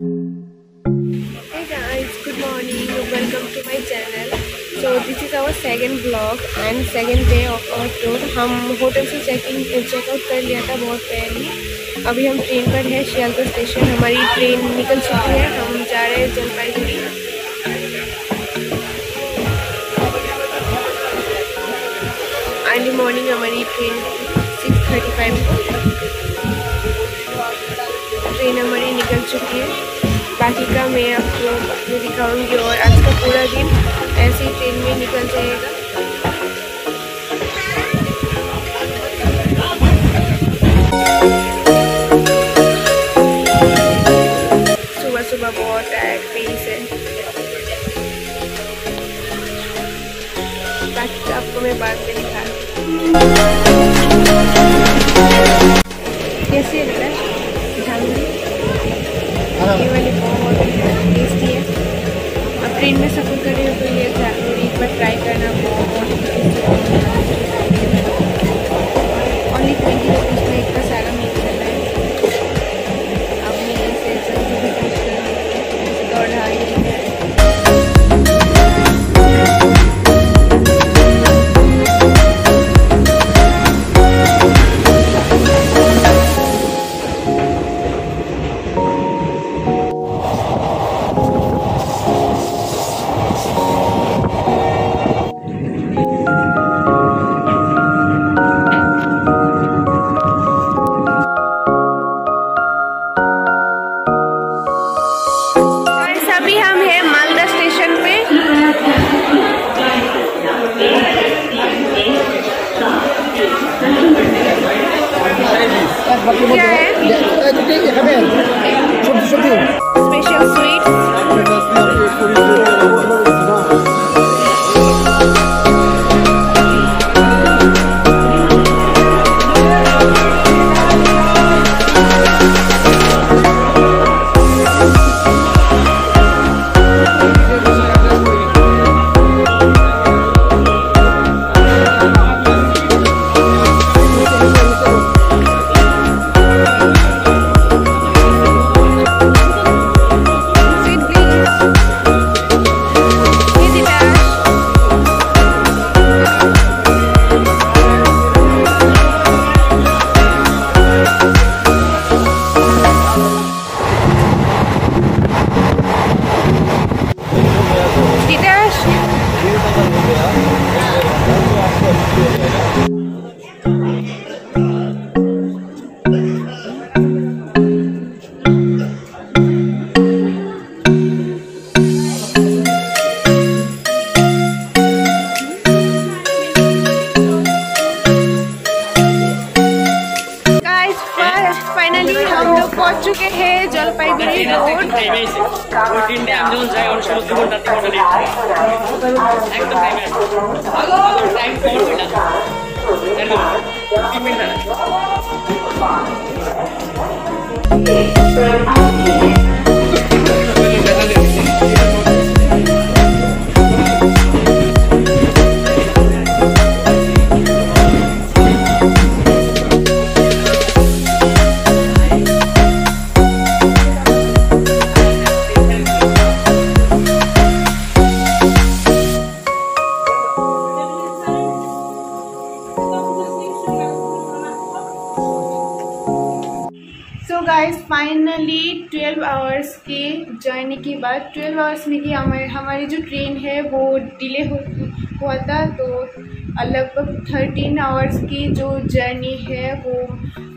Hey guys, good morning. Welcome to my channel. So this is our second vlog and second day of our tour. हम hotel से checkout कर लिया था बहुत पहले. अभी हम ट्रेन पर हैं सियालदह स्टेशन. हमारी ट्रेन निकल चुकी है. हम जा रहे हैं जलपाईगुड़ी. अर्ली मॉर्निंग हमारी ट्रेन 6:35 को ट्रेन हमारी निकल चुकी है. बाकी का मैं आपको दिखाऊंगी और आज का पूरा दिन ऐसे ही ट्रेन में निकल जाएगा. सुबह सुबह बहुत टायर्ड फील है. बाकी आपको मैं बाद में दिखा कैसे लग रहा है. ये वाली बहुत टेस्टी है. आप ट्रेन में सफ़र कर रहे हो तो ये जलपाईगुड़ी एक बार ट्राई करना. बहुत ओनली 20 रुपीज़ में इतना सारा मील चल रहा है. आप मेरे से दौड़ रही है. जलपाईगुड़ी रोड फाइनली 12 आवर्स के जर्नी के बाद 12 आवर्स में कि हमारी जो ट्रेन है वो डिले हुआ था. तो लगभग 13 आवर्स की जो जर्नी है वो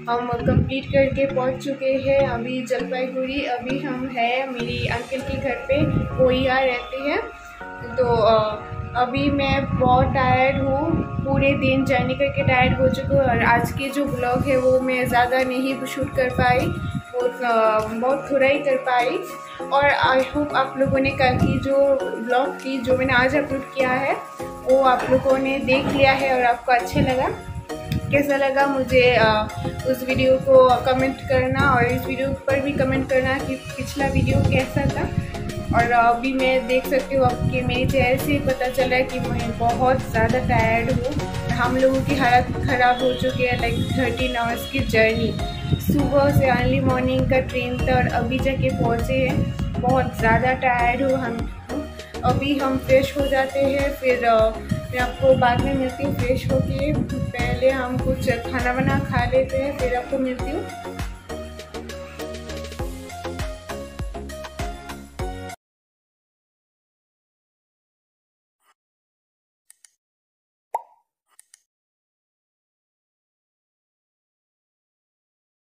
हम कंप्लीट करके पहुंच चुके हैं अभी जलपाईगुड़ी. अभी हम हैं मेरी अंकल के घर पे. वो यहाँ रहते हैं. तो अभी मैं बहुत टायर्ड हूँ. पूरे दिन जर्नी करके टायर्ड हो चुकी हूँ. और आज के जो ब्लॉग है वो मैं ज़्यादा नहीं शूट कर पाई. वो बहुत थोड़ा ही कर पाई. और आई होप आप लोगों ने कल की जो ब्लॉग थी जो मैंने आज अपलोड किया है वो आप लोगों ने देख लिया है और आपको अच्छे लगा. कैसा लगा मुझे उस वीडियो को कमेंट करना और इस वीडियो पर भी कमेंट करना कि पिछला वीडियो कैसा था. और अभी मैं देख सकती हूँ आपके मेरे चेहरे से पता चला है कि मैं बहुत ज़्यादा टायर्ड हूँ. हम लोगों की हालत ख़राब हो चुकी है. लाइक 13 आवर्स की जर्नी सुबह से अर्ली मॉर्निंग का ट्रेन था और अभी जाके पहुँचे हैं। बहुत ज़्यादा टायर्ड हूँ हम। अभी हम फ्रेश हो जाते हैं, फिर मैं आपको बाद में मिलती हूँ। फ्रेश होके पहले हम कुछ खाना बना खा लेते हैं, फिर आपको मिलती हूँ।